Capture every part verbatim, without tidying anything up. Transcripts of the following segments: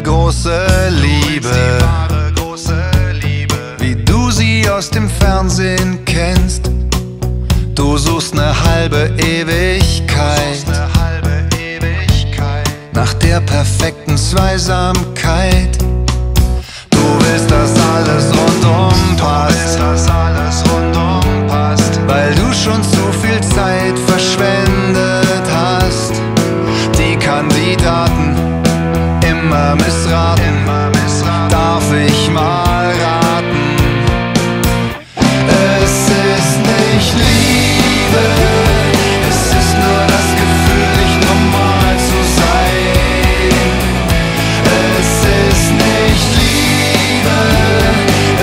wahre große Liebe, wie du sie aus dem Fernsehen kennst. Du suchst eine halbe Ewigkeit nach der perfekten Zweisamkeit. Du willst, dass alles rundum passt, weil du schon zu viel Zeit verschwendet hast. Die Kandidaten immer missraten. Darf ich mal raten? Es ist nicht Liebe, es ist nur das Gefühl, nicht normal zu sein. Es ist nicht Liebe,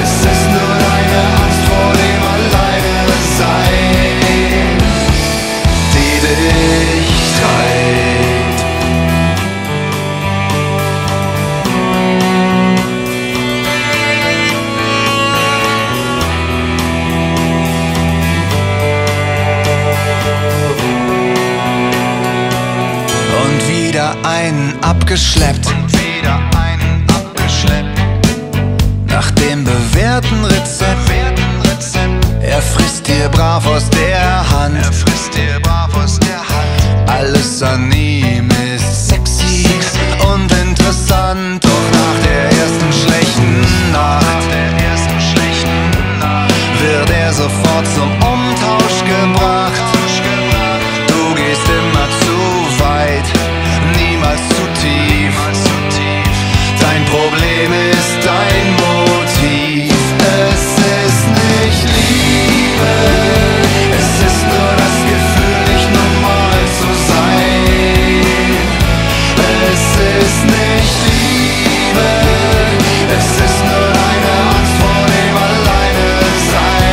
es ist nur deine Angst vor dem Alleinsein, die dich treibt. Einen abgeschleppt und wieder einen abgeschleppt nach dem bewährten Rezept. Er frisst dir brav aus der Hand. Er frisst dir brav aus der Hand. Alles an ihm ist sexy, sexy und interessant. Doch nach der ersten schlechten Nacht, nach der ersten schlechten Nacht wird er sofort zum Umtausch gebracht. Du gehst immer zu weit. Niemals zu tief. Dein Problem ist dein Motiv. Es ist nicht Liebe, es ist nur das Gefühl, nicht normal zu sein. Es ist nicht Liebe, es ist nur eine Angst vor dem Alleinesein.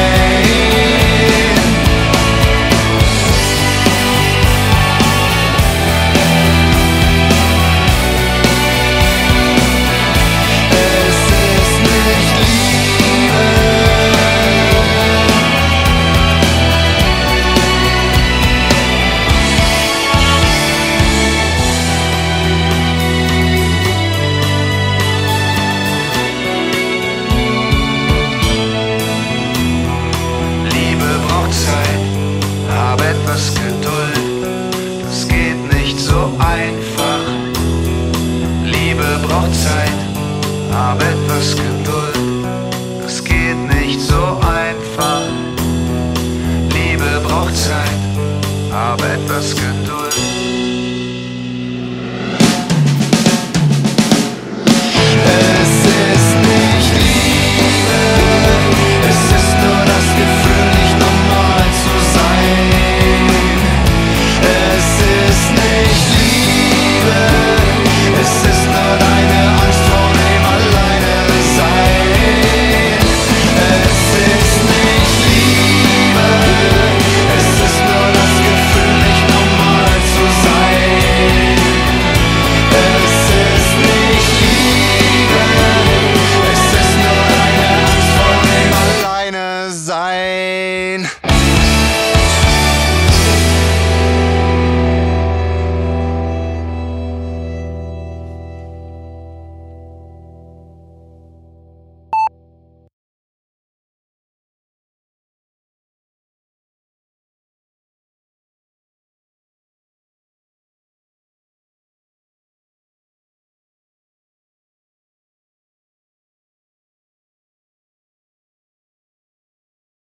That's good.